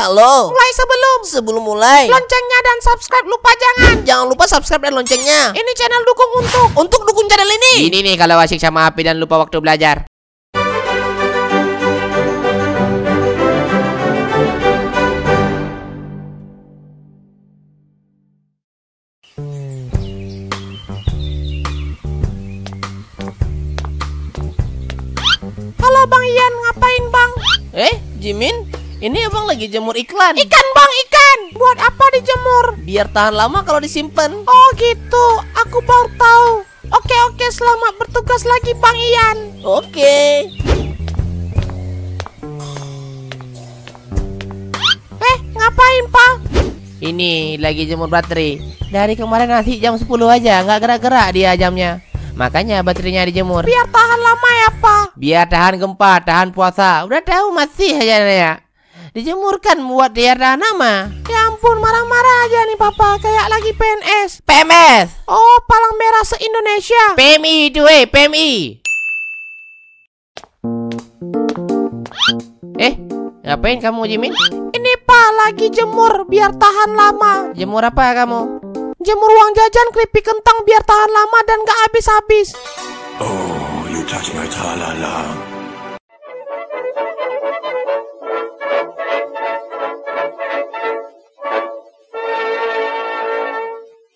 Halo. Mulai sebelum mulai, loncengnya dan subscribe lupa jangan. Jangan lupa subscribe dan loncengnya. Ini channel dukung untuk dukung channel ini. Ini nih kalau asyik sama HP dan lupa waktu belajar. Halo Bang Ian, ngapain Bang? Jimin, ini Abang lagi jemur ikan. Ikan Bang, ikan. Buat apa dijemur? Biar tahan lama kalau disimpan. Oh gitu, aku baru tahu. Oke, selamat bertugas lagi Bang Ian. Oke. Ngapain Pak? Ini lagi jemur baterai. Dari kemarin nanti jam 10 aja, nggak gerak-gerak dia jamnya. Makanya baterainya dijemur. Biar tahan lama ya Pak. Biar tahan gempa, tahan puasa. Udah tahu masih aja ya. Dijemurkan buat dia tahan lama. Ya ampun, marah-marah aja nih Papa. Kayak lagi PNS. PMS. Oh, palang merah se-Indonesia. PMI itu PMI. Ngapain kamu Jimin? Ini Pak, lagi jemur biar tahan lama. Jemur apa kamu? Jemur uang jajan keripik kentang biar tahan lama dan gak habis-habis. Oh, you touch my talala.